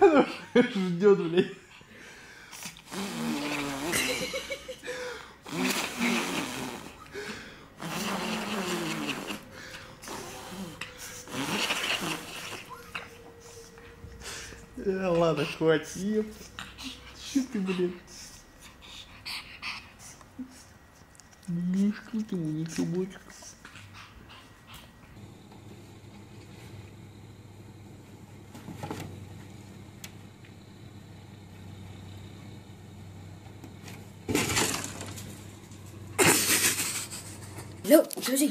Она ждет, блядь. Ладно, хватит. Че ты, блин? Не скрыть ему ничего больше. Hello, Susie.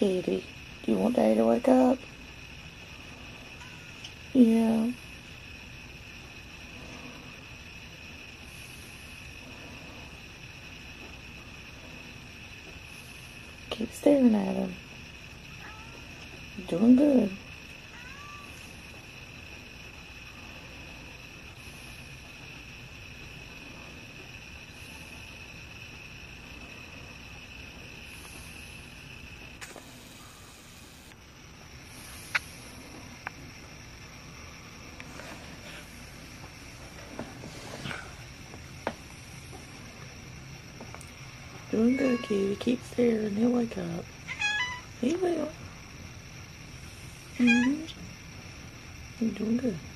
Katie, do you want Daddy to wake up? Yeah. Keep staring at him. You're doing good. Doing good, Katie. Keep staring. He'll wake up. He will. Mm-hmm. You're doing good.